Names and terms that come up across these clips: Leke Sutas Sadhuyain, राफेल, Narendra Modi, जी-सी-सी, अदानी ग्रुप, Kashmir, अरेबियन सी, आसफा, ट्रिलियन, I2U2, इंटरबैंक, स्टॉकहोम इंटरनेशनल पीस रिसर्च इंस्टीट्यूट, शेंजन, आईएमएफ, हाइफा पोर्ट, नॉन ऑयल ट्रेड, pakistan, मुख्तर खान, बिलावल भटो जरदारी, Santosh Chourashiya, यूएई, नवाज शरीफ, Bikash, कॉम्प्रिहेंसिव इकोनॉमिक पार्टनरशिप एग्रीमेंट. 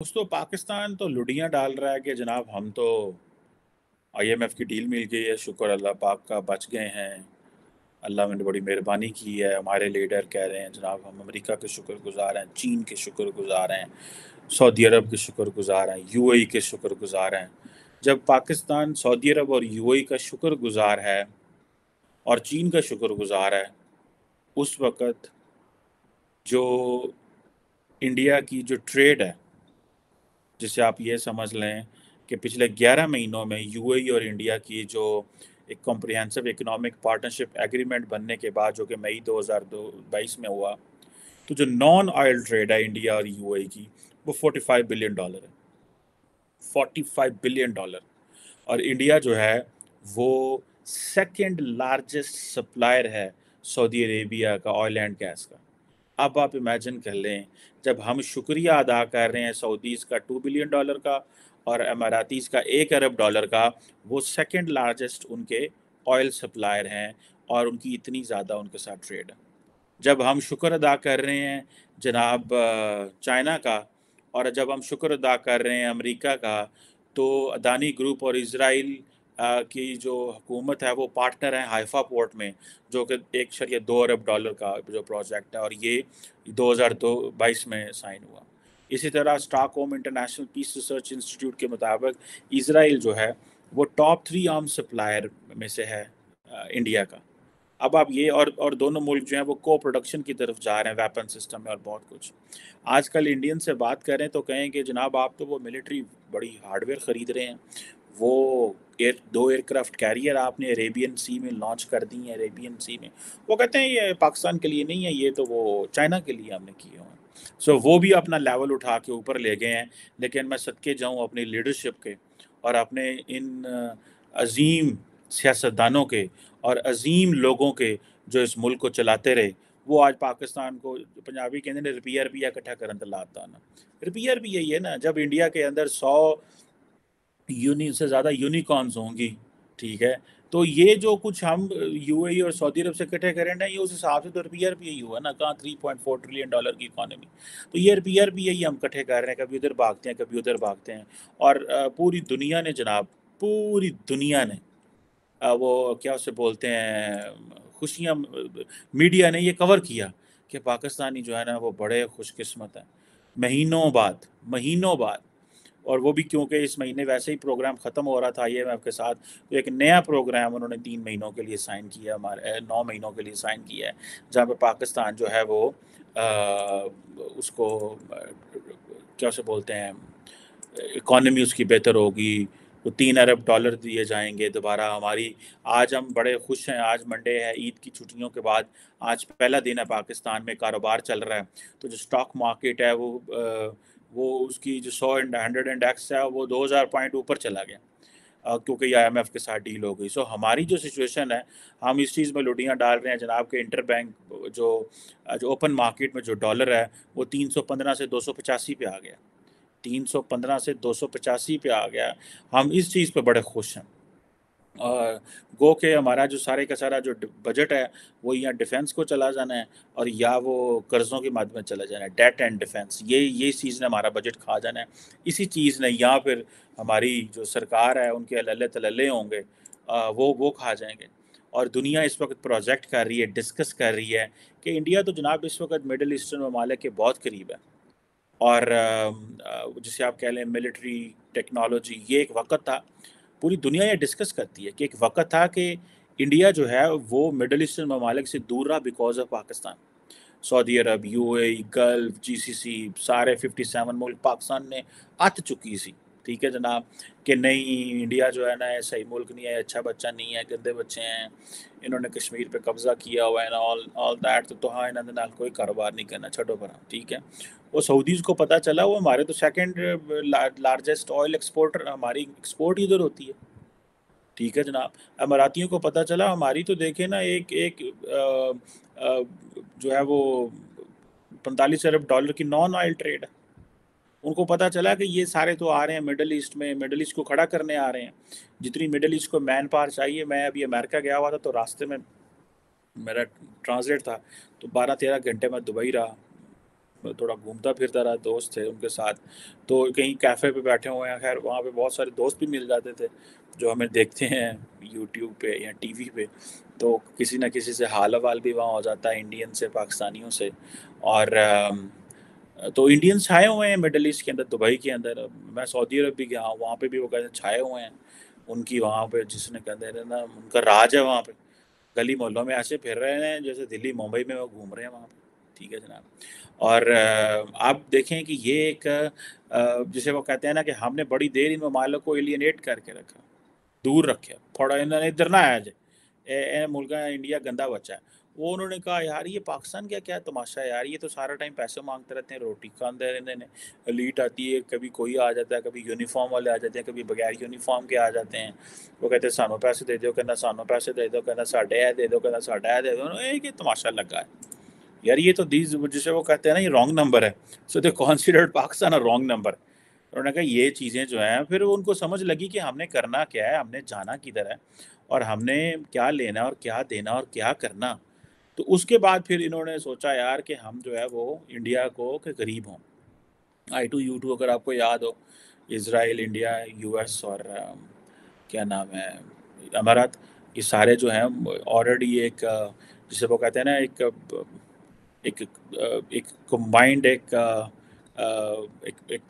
उस तो पाकिस्तान तो लुडियाँ डाल रहा है कि जनाब हम तो आईएमएफ की डील मिल गई है, शुक्र अल्लाह पाक का, बच गए हैं, अल्लाह ने बड़ी मेहरबानी की है। हमारे लीडर कह रहे हैं जनाब हम अमेरिका के शुक्रगुजार हैं, चीन के शुक्रगुजार हैं, सऊदी अरब के शुक्रगुजार हैं, यूएई के शुक्रगुजार हैं। जब पाकिस्तान सऊदी अरब और यूएई का शुक्रगुजार है और चीन का शुक्रगुजार है, उस वक़्त जो इंडिया की जो ट्रेड है, जिसे आप ये समझ लें कि पिछले 11 महीनों में यूएई और इंडिया की जो एक कॉम्प्रिहेंसिव इकोनॉमिक पार्टनरशिप एग्रीमेंट बनने के बाद, जो कि मई 2022 में हुआ, तो जो नॉन ऑयल ट्रेड है इंडिया और यूएई की वो $45 बिलियन है, $45 बिलियन। और इंडिया जो है वो सेकंड लार्जेस्ट सप्लायर है सऊदी अरेबिया का ऑयल एंड गैस का। अब आप इमेजिन कर लें, जब हम शुक्रिया अदा कर रहे हैं सऊदीज़ का $2 बिलियन का और अमारातीज़ का $1 अरब का, वो सेकंड लार्जेस्ट उनके ऑयल सप्लायर हैं और उनकी इतनी ज़्यादा उनके साथ ट्रेड है। जब हम शुक्र अदा कर रहे हैं जनाब चाइना का और जब हम शुक्र अदा कर रहे हैं अमेरिका का, तो अदानी ग्रुप और इज़राइल की जो हुकूमत है वो पार्टनर हैं हाइफा पोर्ट में, जो कि $1.2 अरब का जो प्रोजेक्ट है और ये 2022 में साइन हुआ। इसी तरह स्टॉकहोम इंटरनेशनल पीस रिसर्च इंस्टीट्यूट के मुताबिक इसराइल जो है वो टॉप 3 आर्म सप्लायर में से है इंडिया का। अब आप ये और दोनों मुल्क जो हैं वो को प्रोडक्शन की तरफ जा रहे हैं वेपन सिस्टम में और बहुत कुछ। आजकल इंडियन से बात करें तो कहेंगे जनाब आप तो वो मिलिट्री बड़ी हार्डवेयर ख़रीद रहे हैं, वो 2 एयरक्राफ्ट कैरियर आपने अरेबियन सी में लॉन्च कर दी है, अरेबियन सी में। वो कहते हैं ये पाकिस्तान के लिए नहीं है, ये तो वो चाइना के लिए हमने किए हुए हैं। सो वो भी अपना लेवल उठा के ऊपर ले गए हैं। लेकिन मैं सदके जाऊँ अपनी लीडरशिप के और अपने इन अजीम सियासतदानों के और अजीम लोगों के जो इस मुल्क को चलाते रहे। वो आज पाकिस्तान को पंजाबी के अंदर रुपया इकट्ठा करने लाता ना, रुपया भी यही है ना। जब इंडिया के अंदर 100 से ज़्यादा यूनिकॉर्न्स होंगी, ठीक है, तो ये जो कुछ हम यूएई और सऊदी अरब से इकट्ठे करें ना, ये उस हिसाब से तो रुपया ही हुआ ना। कहाँ $3.4 ट्रिलियन की इकॉनमी, तो ये रुपया ही हम इकट्ठे कर रहे हैं, कभी उधर भागते हैं कभी उधर भागते हैं। और पूरी दुनिया ने जनाब, पूरी दुनिया ने वो क्या उसे बोलते हैं, खुशियाँ मीडिया ने ये कवर किया कि पाकिस्तानी जो है ना वो बड़े खुशकिस्मत हैं। महीनों बाद, और वो भी क्योंकि इस महीने वैसे ही प्रोग्राम ख़त्म हो रहा था आईएमएफ के साथ, तो एक नया प्रोग्राम उन्होंने 3 महीनों के लिए साइन किया, हमारे 9 महीनों के लिए साइन किया है, जहाँ पर पाकिस्तान जो है वो उसको क्या उसे बोलते हैं, इकॉनमी उसकी बेहतर होगी, वो $3 अरब दिए जाएंगे दोबारा। हमारी आज हम बड़े खुश हैं, आज मंडे है, ईद की छुट्टियों के बाद आज पहला दिन है पाकिस्तान में कारोबार चल रहा है। तो जो स्टॉक मार्केट है वो उसकी जो 100 और 100 इंडेक्स है वो 2000 पॉइंट ऊपर चला गया क्योंकि आईएमएफ के साथ डील हो गई। सो हमारी जो सिचुएशन है, हम इस चीज़ में लुटियाँ डाल रहे हैं जनाब के इंटरबैंक जो ओपन मार्केट में जो डॉलर है वो 315 से 285 पे आ गया, 315 से 285 पे आ गया। हम इस चीज़ पे बड़े खुश हैं। और गो के हमारा जो सारे का सारा जो बजट है वो यहाँ डिफेंस को चला जाना है और या वो कर्ज़ों के माध्यम चला जाना है, डेट एंड डिफेंस, ये चीज़ ने हमारा बजट खा जाना है। इसी चीज़ ने या फिर हमारी जो सरकार है उनके अलल्ले तलल्ले होंगे, वो खा जाएंगे। और दुनिया इस वक्त प्रोजेक्ट कर रही है, डिस्कस कर रही है कि इंडिया तो जनाब इस वक्त मिडल ईस्टर्न ममालिक के बहुत करीब है और जिसे आप कह लें मिलिट्री टेक्नोलॉजी। ये एक वक्त था, पूरी दुनिया ये डिस्कस करती है कि एक वक्त था कि इंडिया जो है वो मिडल ईस्टर्न ममालिक से दूर रहा because of Pakistan. Saudi Arab, यूएई, Gulf, जी-सी-सी, सारे 57 मुल्क पाकिस्तान ने आत चुकी सी, ठीक है जनाब, कि नहीं इंडिया जो है ना सही मुल्क नहीं है, अच्छा बच्चा नहीं है, गंदे बच्चे हैं, इन्होंने कश्मीर पे कब्जा किया हुआ है ना, ऑल दैट, तो हाँ इन्होंने नाल कोई कारोबार नहीं करना, छोड़ो भरा, ठीक है। वो सऊदीज़ को पता चला वो हमारे तो सेकंड लार्जेस्ट ऑयल एक्सपोर्टर, हमारी एक्सपोर्ट इधर होती है, ठीक है जनाब। अमारातियों को पता चला हमारी तो देखे ना जो है वो $45 अरब की नॉन ऑयल ट्रेड है। उनको पता चला कि ये सारे तो आ रहे हैं मिडल ईस्ट में, मिडल ईस्ट को खड़ा करने आ रहे हैं, जितनी मिडल ईस्ट को मैन पावर चाहिए। मैं अभी अमेरिका गया हुआ था तो रास्ते में मेरा ट्रांसलेट था, तो 12-13 घंटे मैं दुबई रहा, थोड़ा घूमता फिरता रहा, दोस्त थे उनके साथ, तो कहीं कैफ़े पे बैठे हुए हैं, खैर वहाँ पे बहुत सारे दोस्त भी मिल जाते थे जो हमें देखते हैं यूट्यूब पे या टीवी पे, तो किसी ना किसी से हाल हवाल भी वहाँ हो जाता है, इंडियन से, पाकिस्तानियों से। और तो इंडियन छाए हुए हैं मिडल ईस्ट के अंदर, दुबई के अंदर। मैं सऊदी अरब भी गया, वहाँ पर भी वो कहते हैं छाए हुए हैं, उनकी वहाँ पर जिसने कहते हैं ना उनका राज है, वहाँ पर गली मोहल्लों में ऐसे फिर रहे हैं जैसे दिल्ली मुंबई में वो घूम रहे हैं वहाँ पर। ठीक है जनाब। और आप देखें कि ये एक जिसे वो कहते हैं ना कि हमने बड़ी देर इन ममालक को एलियनेट करके रखा, दूर रखे, थोड़ा इन्होंने इधर ना आया जाए, मुल्क इंडिया गंदा बच्चा है। वो उन्होंने कहा यार ये पाकिस्तान क्या क्या तमाशा है यार, ये तो सारा टाइम पैसे मांगते रहते हैं, रोटी खाते रहते हैं, एलीट आती है, कभी कोई आ जाता है, कभी यूनिफॉर्म वाले आ जाते हैं, कभी बगैर यूनिफॉर्म के आ जाते हैं। वो कहते हैं सानों पैसे दे दो, कहना सानों पैसे दे दो, कहना साढ़े है दे दो, कहना साढ़े है दे दो। ये तमाशा लगा है यार, ये तो दीज जिसे वो कहते हैं ना ये रॉन्ग नंबर है, so they considered Pakistan a wrong number. उन्होंने कहा ये चीज़ें जो हैं, फिर उनको समझ लगी कि हमने करना क्या है, हमने जाना किधर है, और हमने क्या लेना और क्या देना और क्या करना। तो उसके बाद फिर इन्होंने सोचा यार कि हम जो है वो इंडिया को के करीब हों। I2U2 अगर आपको याद हो, इसराइल, इंडिया, US और क्या नाम है अमारात, ये सारे जो हैं ऑलरेडी एक जिसे वो कहते हैं ना एक कंबाइंड एक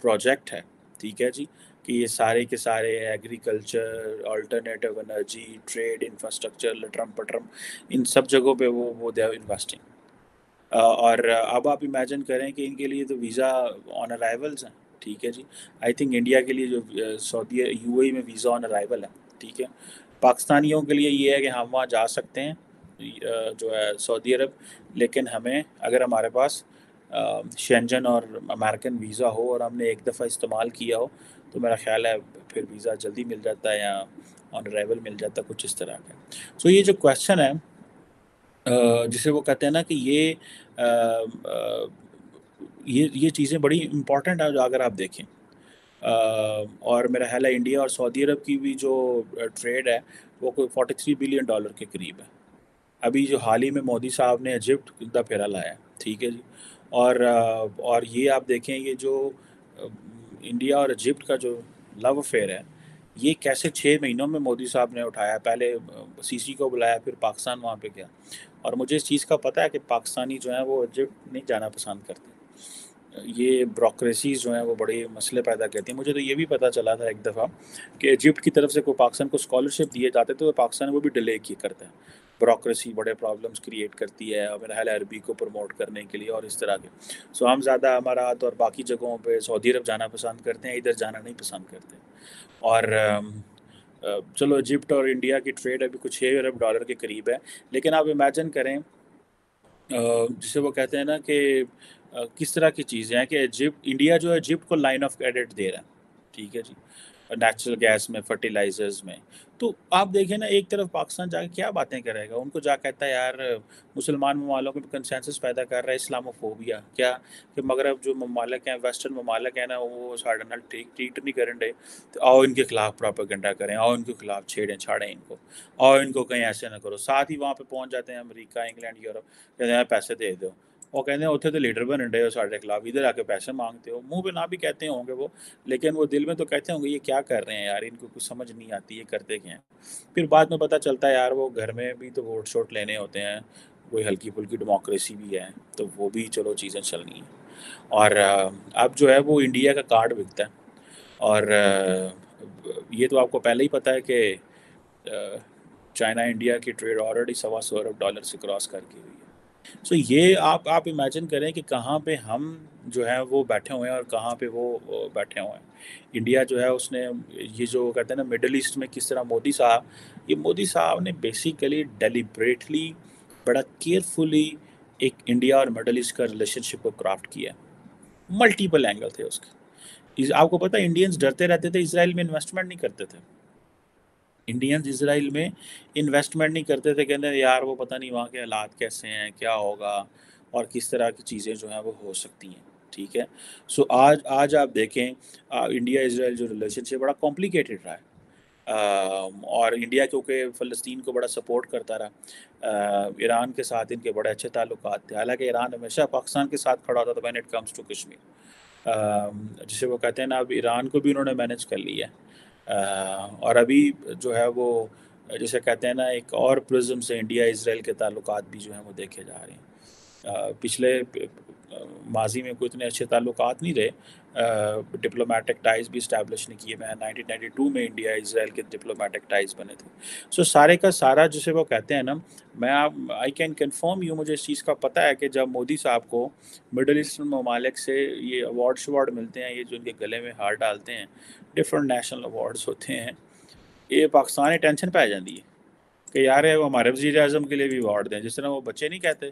प्रोजेक्ट है। ठीक है जी, कि ये सारे के सारे agriculture, alternative energy, trade, infrastructure, लटरम पटरम, इन सब जगहों पे वो दे आर इन्वेस्टिंग। और अब आप इमेजिन करें कि इनके लिए तो वीज़ा ऑन अराइवल्स हैं। ठीक है जी, आई थिंक इंडिया के लिए जो सऊदी यूएई में वीज़ा ऑन अराइवल है। ठीक है, पाकिस्तानियों के लिए ये है कि हम वहाँ जा सकते हैं जो है सऊदी अरब, लेकिन हमें अगर हमारे पास शेंजन और अमेरिकन वीज़ा हो और हमने एक दफ़ा इस्तेमाल किया हो तो मेरा ख्याल है फिर वीज़ा जल्दी मिल जाता है या ऑन अराइवल मिल जाता है, कुछ इस तरह का। सो ये जो क्वेश्चन है जिसे वो कहते हैं ना कि ये चीज़ें बड़ी इम्पॉर्टेंट हैं जो अगर आप देखें, और मेरा ख्याल है इंडिया और सऊदी अरब की भी जो ट्रेड है वो कोई $43 बिलियन के करीब है। अभी जो हाल ही में मोदी साहब ने इजिप्ट का फेरा लाया। ठीक है जी, और ये आप देखें ये जो इंडिया और इजिप्ट का जो लव अफेयर है, ये कैसे 6 महीनों में मोदी साहब ने उठाया, पहले सीसी को बुलाया, फिर पाकिस्तान वहाँ पे गया। और मुझे इस चीज़ का पता है कि पाकिस्तानी जो है वो इजिप्ट नहीं जाना पसंद करते, ये ब्यूरोक्रेसीज जो हैं वो बड़े मसले पैदा करती हैं। मुझे तो ये भी पता चला था एक दफ़ा कि इजिप्ट की तरफ से कोई पाकिस्तान को स्कॉलरशिप दिए जाते तो पाकिस्तान वो भी डिले किए करते हैं, ब्यूरोक्रेसी बड़े प्रॉब्लम्स क्रिएट करती है और मेरा ख्याल है अरबी को प्रमोट करने के लिए और इस तरह के। सो हम ज़्यादा अमारात और बाकी जगहों पे सऊदी अरब जाना पसंद करते हैं, इधर जाना नहीं पसंद करते। और चलो इजिप्ट और इंडिया की ट्रेड अभी कुछ $6 अरब के करीब है, लेकिन आप इमेजिन करें जिसे वो कहते हैं ना कि किस तरह की चीज़ें हैं कि इंडिया जो है इजिप्ट को लाइन ऑफ क्रेडिट दे रहा है। ठीक है जी, नेचुरल गैस में, फर्टिलाइजर्स में। तो आप देखें ना एक तरफ पाकिस्तान जाके क्या बातें करेगा, उनको जा कहता है यार मुसलमान ममालक में कंसेंसस पैदा कर रहा है, इस्लामोफोबिया क्या कि मगरब जो ममालक हैं, वेस्टर्न ममालक हैं ना, वो साढ़े नाल ट्रीट नहीं करें डे, तो आओ इनके खिलाफ प्रोपेगेंडा करें, आओ इनके खिलाफ छाड़ें इनको, आओ इनको कहीं ऐसे ना करो। साथ ही वहाँ पर पहुँच जाते हैं अमरीका, इंग्लैंड, यूरोप, कहते हैं पैसे दे दो, वो कहते हैं उथे तो लीडर बन रहे हो साढ़े खिलाफ, इधर आके पैसे मांगते हो। मुंह पे ना भी कहते होंगे वो, लेकिन वो दिल में तो कहते होंगे ये क्या कर रहे हैं यार, इनको कुछ समझ नहीं आती ये करते क्या हैं। फिर बाद में पता चलता है यार वो घर में भी तो वोट शोट लेने होते हैं, कोई हल्की फुल्की डेमोक्रेसी भी है तो वो भी चलो चीज़ें चलनी हैं। और अब जो है वो इंडिया का कार्ड बिकता है, और ये तो आपको पहले ही पता है कि चाइना इंडिया की ट्रेड ऑलरेडी $125 अरब से क्रॉस करके हुई है। सो ये आप इमेजिन करें कि कहाँ पे हम जो है वो बैठे हुए हैं और कहाँ पे वो बैठे हुए हैं। इंडिया जो है उसने ये जो कहते हैं ना मिडल ईस्ट में किस तरह मोदी साहब ने बेसिकली डेलिब्रेटली बड़ा केयरफुली एक इंडिया और मिडल ईस्ट का रिलेशनशिप को क्राफ्ट किया। मल्टीपल एंगल थे उसके। आपको पता है इंडियंस डरते रहते थे, इसराइल में इन्वेस्टमेंट नहीं करते थे। इंडियंस इसराइल में इन्वेस्टमेंट नहीं करते थे, कहते यार वो पता नहीं वहाँ के हालात कैसे हैं, क्या होगा और किस तरह की चीज़ें जो हैं वो हो सकती हैं। ठीक है। सो आज आप देखें इंडिया इसराइल जो रिलेशनशिप बड़ा कॉम्प्लिकेटेड रहा है। और इंडिया क्योंकि फ़लस्तीन को बड़ा सपोर्ट करता रहा, ईरान के साथ इनके बड़े अच्छे ताल्लुकात थे, हालांकि ईरान हमेशा पाकिस्तान के साथ खड़ा होता था when it comes to Kashmir, जिसे वो कहते हैं ना, अब ईरान को भी उन्होंने मैनेज कर लिया है। और अभी जो है वो जैसे कहते हैं ना, एक और प्रिज्म से इंडिया इसराइल के ताल्लुकात भी जो हैं वो देखे जा रहे हैं। पिछले माजी में कोई इतने अच्छे ताल्लुकात नहीं रहे, डिप्लोमेटिक टाइज भी इस्टेब्लिश नहीं किए। मैं 1992 में इंडिया इसराइल के डिप्लोमेटिक टाइज बने थे। सो सारे का सारा जिसे वो कहते हैं ना, मैं आप आई कैन कन्फर्म यू, मुझे इस चीज़ का पता है कि जब मोदी साहब को मिडल ईस्टर्न ममालिक से ये अवार्ड शवार्ड मिलते हैं, ये जो इनके गले में हार डालते हैं, डिफरेंट नेशनल अवार्ड्स होते हैं, ये पाकिस्तान ही टेंशन पे आ जाती है कि यार है वो हमारे वज़ीर आज़म के लिए भी अवार्ड दें। जिस तरह वो बच्चे नहीं कहते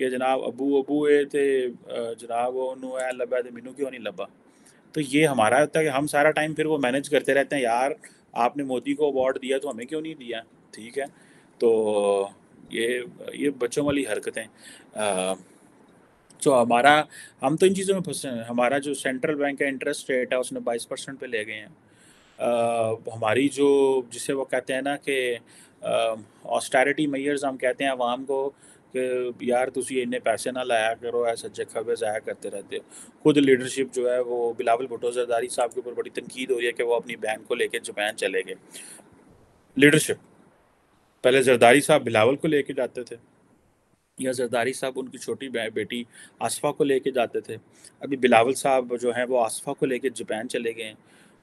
कि जनाब अबू ये थे, जनाब वो नू है लबा तो मीनू क्यों नहीं लबा, तो ये हमारा होता है कि हम सारा टाइम फिर वो मैनेज करते रहते हैं, यार आपने मोदी को अवार्ड दिया तो हमें क्यों नहीं दिया। ठीक है, तो ये बच्चों वाली हरकतें। तो हम तो इन चीज़ों में फंसे हैं। हमारा जो सेंट्रल बैंक का इंटरेस्ट रेट है उसने 22% पे ले गए हैं। हमारी जो जिसे वो कहते हैं ना कि ऑस्टेरिटी मेजर्स हम कहते हैं आवाम को कि यार तुम इन्ने पैसे ना लाया करो, ऐसे जगह पे जाया करते रहते हो। खुद लीडरशिप जो है वो बिलावल भटो जरदारी साहब के ऊपर बड़ी तनकीद हो रही है कि वो अपनी बहन को लेके जापान चले गए। लीडरशिप पहले जरदारी साहब बिलावल को लेके जाते थे, या जरदारी साहब उनकी छोटी बेटी आसफा को लेके जाते थे, अभी बिलावल साहब जो हैं वो आसफा को लेके जापान चले गए हैं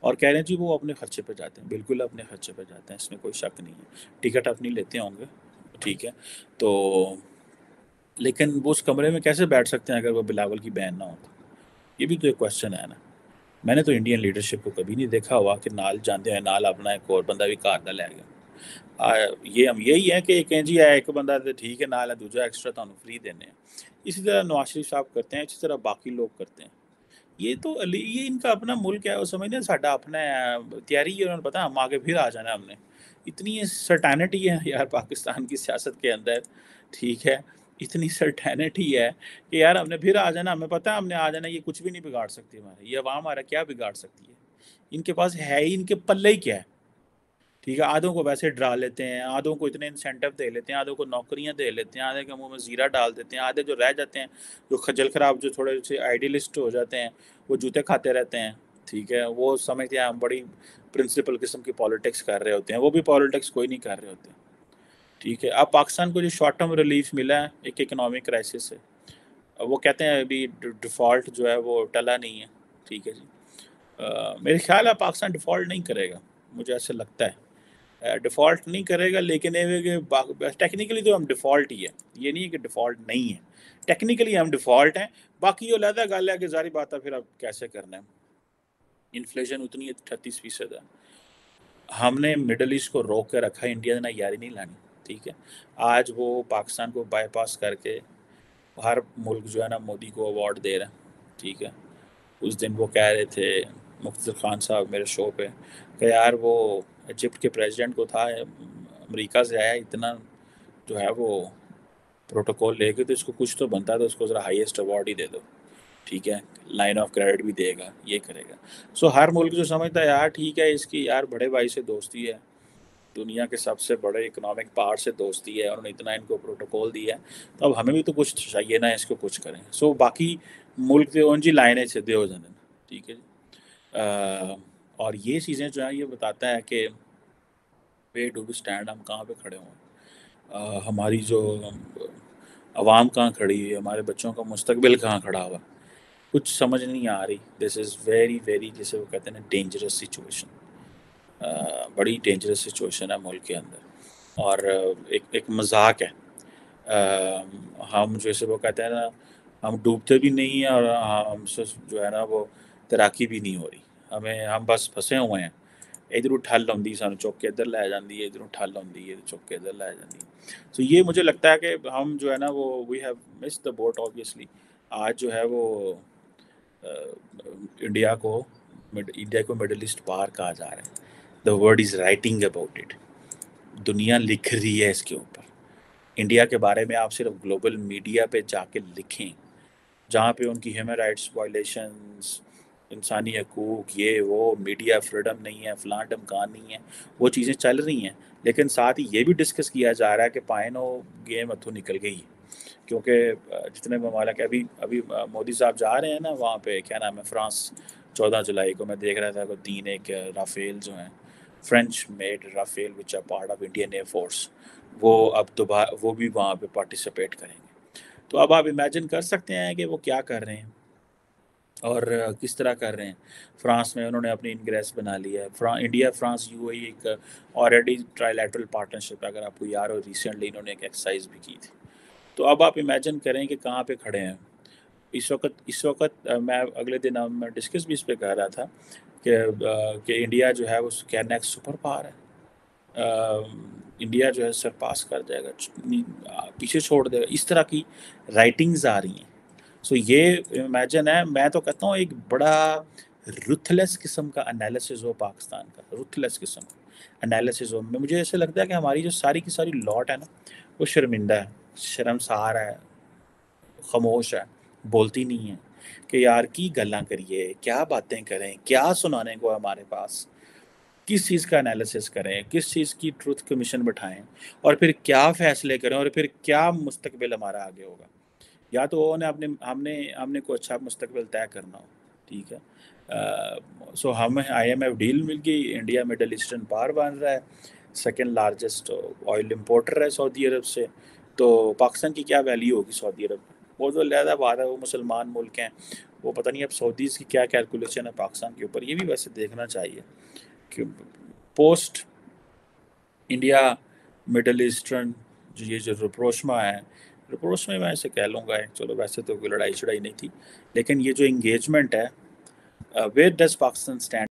और कह रहे हैं जी वो अपने खर्चे पे जाते हैं। बिल्कुल अपने खर्चे पे जाते हैं, इसमें कोई शक नहीं है, टिकट अपनी लेते होंगे, ठीक है। तो लेकिन वो उस कमरे में कैसे बैठ सकते हैं अगर वो बिलावल की बहन ना हो, ये भी तो एक क्वेश्चन है ना। मैंने तो इंडियन लीडरशिप को कभी नहीं देखा हुआ कि नाल जाते हैं नाल अपना एक और बंदा भी कार का लै गया। ये हम यही है कि एक जी है एक बंदा तो ठीक है नाल है, दूजा एक्स्ट्रा तो फ्री देने। इसी तरह नवाज शरीफ साहब करते हैं, इसी तरह बाकी लोग करते हैं। ये तो ये इनका अपना मुल्क है और समझना साडा अपना तैयारी है, उन्होंने पता हम आगे फिर आ जाना। हमने इतनी सर्टेनिटी है यार पाकिस्तान की सियासत के अंदर, ठीक है, इतनी सर्टेनिटी है कि यार हमने फिर आ जाना, हमें पता है हमने आ जाना, ये कुछ भी नहीं बिगाड़ सकती हमारे, ये आवाम हमारा क्या बिगाड़ सकती है, इनके पास है ही, इनके पल्ले ही क्या है। ठीक है, आधों को वैसे डरा लेते हैं, आधों को इतने इंसेंटिव दे लेते हैं, आधों को नौकरियां दे लेते हैं, आधे के मुंह में जीरा डाल देते हैं, आधे जो रह जाते हैं जो खजल खराब जो थोड़े से आइडियलिस्ट हो जाते हैं वो जूते खाते रहते हैं। ठीक है, वो समझते हैं हम बड़ी प्रिंसिपल किस्म की पॉलिटिक्स कर रहे होते हैं, वो भी पॉलिटिक्स कोई नहीं कर रहे होते। ठीक है, अब पाकिस्तान को जो शॉर्ट टर्म रिलीफ मिला है एक इकनॉमिक क्राइसिस से, वो कहते हैं अभी डिफ़ॉल्ट जो है वो टला नहीं है। ठीक है जी, मेरे ख्याल है पाकिस्तान डिफ़ॉल्ट नहीं करेगा, मुझे ऐसा लगता है डिफ़ॉल्ट नहीं करेगा, लेकिन टेक्निकली तो हम डिफ़ॉल्ट ही है, ये नहीं है कि डिफ़ॉल्ट नहीं है, टेक्निकली हम डिफ़ॉल्ट हैं। बाकी ये लहदा गल है कि जारी बात है फिर अब कैसे करना है। इन्फ्लेशन उतनी 38% है, हमने मिडल ईस्ट को रोक के रखा, इंडिया ने यारी नहीं लानी। ठीक है, आज वो पाकिस्तान को बाईपास करके हर मुल्क जो है ना मोदी को अवार्ड दे रहा है। ठीक है, उस दिन वो कह रहे थे मुख्तर खान साहब मेरे शो पे कि यार वो इजिप्ट के प्रेसिडेंट को था अमेरिका से आया, इतना जो है वो प्रोटोकॉल लेके तो इसको कुछ तो बनता है, तो उसको ज़रा हाईएस्ट अवार्ड ही दे दो। ठीक है, लाइन ऑफ क्रेडिट भी देगा, ये करेगा। सो हर मुल्क जो समझता है यार ठीक है इसकी यार बड़े भाई से दोस्ती है, दुनिया के सबसे बड़े इकोनॉमिक पार्ट से दोस्ती है, उन्होंने इतना इनको प्रोटोकॉल दिया है, तो अब हमें भी तो कुछ चाहिए ना, इसको कुछ करें। सो बाकी मुल्क जो उनकी लाइनें सीधे हो जाने। ठीक है, और ये चीज़ें जो हैं ये बताता है कि वे डू वी स्टैंड, हम कहाँ पे खड़े हों, हमारी जो आवाम कहाँ खड़ी है, हमारे बच्चों का मुस्तकबिल कहाँ खड़ा हुआ, कुछ समझ नहीं आ रही। दिस इज़ वेरी वेरी जैसे वो कहते हैं ना डेंजरस सिचुएशन, बड़ी डेंजरस सिचुएशन है मुल्क के अंदर, और एक मजाक है। हम जैसे वो कहते हैं ना हम डूबते भी नहीं हैं और हमसे जो है ना वो तैराकी भी नहीं हो रही, हमें हम बस फंसे हुए हैं। इधरों ठल आँदी सू चुक के इधर लै जाती है, इधरों ठल आँदी है चुक के इधर लै जाती है। सो ये मुझे लगता है कि हम जो है ना वो we have miss the boat obviously. आज जो है वो इंडिया को मिडल ईस्ट पार कहा जा रहा है, the world is writing about it, दुनिया लिख रही है इसके ऊपर। इंडिया के बारे में आप सिर्फ ग्लोबल मीडिया पे जाके लिखें जहाँ पे उनकी ह्यूमन राइट्स वायलेशंस इंसानी हकूक़, ये वो, मीडिया फ्रीडम नहीं है, फ़लाँ डमकान नहीं है, वो चीज़ें चल रही हैं। लेकिन साथ ही ये भी डिस्कस किया जा रहा है कि पाइनो गेम हथों निकल गई, क्योंकि जितने ममालिक अभी अभी मोदी साहब जा रहे हैं ना वहाँ पे, क्या नाम है, फ्रांस 14 जुलाई को मैं देख रहा था कि 3 राफेल जो हैं, French made राफेल which are part of Indian air force, वो अब दोबारा वो भी वहाँ पे पार्टिसिपेट करेंगे। तो अब आप इमेजिन कर सकते हैं कि वो क्या कर रहे हैं और किस तरह कर रहे हैं। फ्रांस में उन्होंने अपनी इंग्रेस बना लिया है। इंडिया फ्रांस यूएई एक ऑलरेडी ट्राइलैटरल पार्टनरशिप, अगर आपको याद हो रिसेंटली इन्होंने एक एक्सरसाइज भी की थी। तो अब आप इमेजिन करें कि कहाँ पे खड़े हैं इस वक्त। मैं अगले दिन मैं डिस्कस भी इस पर कर रहा था कि इंडिया जो है वो क्या नेक्स्ट सुपर पावर है, इंडिया जो है सरपास कर जाएगा, पीछे छोड़ देगा, इस तरह की राइटिंग्स आ रही हैं। सो ये इमेजिन है। मैं तो कहता हूँ एक बड़ा रुथलेस किस्म का एनालिसिस हो पाकिस्तान का, रुथलेस किस्म का एनालिसिस हो। मुझे ऐसे लगता है कि हमारी जो सारी की सारी लॉट है ना वो शर्मिंदा है, शर्मसार है, खामोश है, बोलती नहीं है कि यार की गल्ला करिए, क्या बातें करें, क्या सुनाने को हमारे पास, किस चीज़ का एनालिसिस करें, किस चीज़ की ट्रूथ कमीशन बैठाएं और फिर क्या फ़ैसले करें और फिर क्या मुस्तकबिल हमारा आगे होगा। या तो उन्हें अपने हमने हमने को अच्छा मुस्तकबिल तय करना हो, ठीक है। सो हमें आईएमएफ डील मिल गई, इंडिया मिडल ईस्टर्न पावर बन रहा है, सेकेंड लार्जेस्ट ऑयल इम्पोर्टर है सऊदी अरब से, तो पाकिस्तान की क्या वैल्यू होगी सऊदी अरब में? वो तो लहदा बात है, वो मुसलमान मुल्क हैं, वो पता नहीं अब सऊदीज़ की क्या कैलकुलेशन है पाकिस्तान के ऊपर। ये भी वैसे देखना चाहिए कि पोस्ट इंडिया मिडल ईस्टर्न जो ये जो रिप्रोशमा है, रिप्रोशमा मैं ऐसे कह लूँगा, चलो वैसे तो कोई लड़ाई शड़ाई नहीं थी, लेकिन ये जो इंगेजमेंट है, वेयर डज पाकिस्तान स्टैंड?